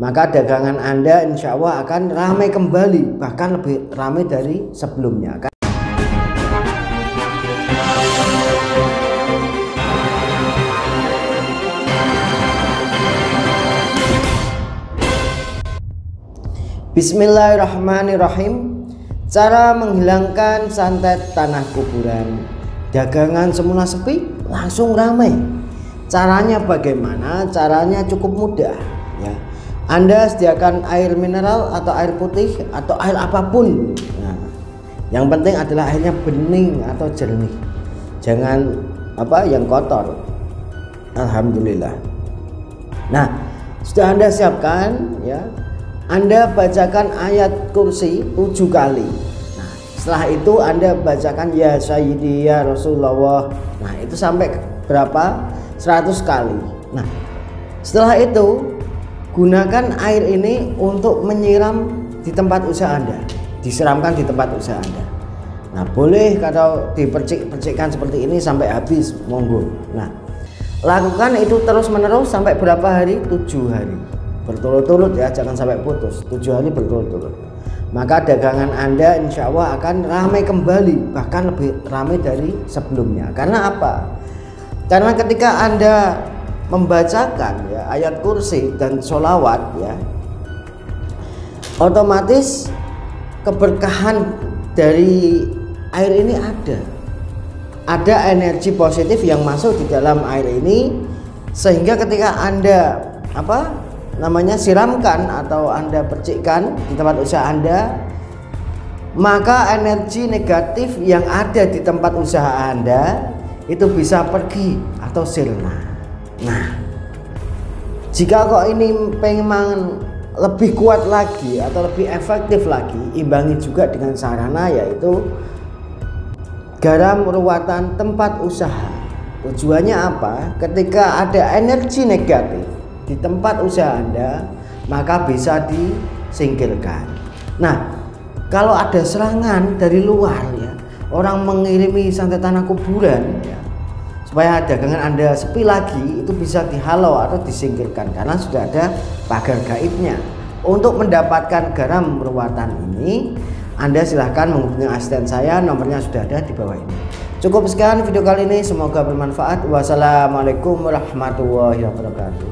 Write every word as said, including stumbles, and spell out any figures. maka dagangan Anda insya Allah akan ramai kembali, bahkan lebih ramai dari sebelumnya. Bismillahirrahmanirrahim. Cara menghilangkan santet tanah kuburan. Dagangan semula sepi, langsung ramai. Caranya bagaimana? Caranya cukup mudah, ya. Anda sediakan air mineral atau air putih atau air apapun. Nah, yang penting adalah airnya bening atau jernih. Jangan apa yang kotor. Alhamdulillah. Nah, sudah Anda siapkan, ya. Anda bacakan ayat kursi tujuh kali. Nah, setelah itu Anda bacakan ya Sayyidi ya Rasulullah. Nah, itu sampai berapa? seratus kali. Nah, setelah itu gunakan air ini untuk menyiram di tempat usaha Anda. Disiramkan di tempat usaha Anda. Nah, boleh kalau dipercik-percikkan seperti ini sampai habis, monggo. Nah, lakukan itu terus-menerus sampai berapa hari? tujuh hari. Berturut-turut, ya, jangan sampai putus. Tujuh hari berturut-turut, maka dagangan Anda insya Allah akan ramai kembali, bahkan lebih ramai dari sebelumnya. Karena apa? Karena ketika Anda membacakan, ya, ayat kursi dan sholawat, ya, otomatis keberkahan dari air ini ada. Ada energi positif yang masuk di dalam air ini, sehingga ketika Anda apa namanya siramkan atau Anda percikkan di tempat usaha Anda, maka energi negatif yang ada di tempat usaha Anda itu bisa pergi atau sirna. Nah, jika kok ini pengen lebih kuat lagi atau lebih efektif lagi, imbangi juga dengan sarana, yaitu garam ruatan tempat usaha. Tujuannya apa? Ketika ada energi negatif di tempat usaha Anda, maka bisa disingkirkan. Nah, kalau ada serangan dari luar, ya, orang mengirimi santet tanah kuburan, ya, supaya dagangan Anda sepi lagi, itu bisa dihalau atau disingkirkan karena sudah ada pagar gaibnya. Untuk mendapatkan garam ruatan ini, Anda silahkan menghubungi asisten saya, nomornya sudah ada di bawah ini. Cukup sekian video kali ini, semoga bermanfaat. Wassalamualaikum warahmatullahi wabarakatuh.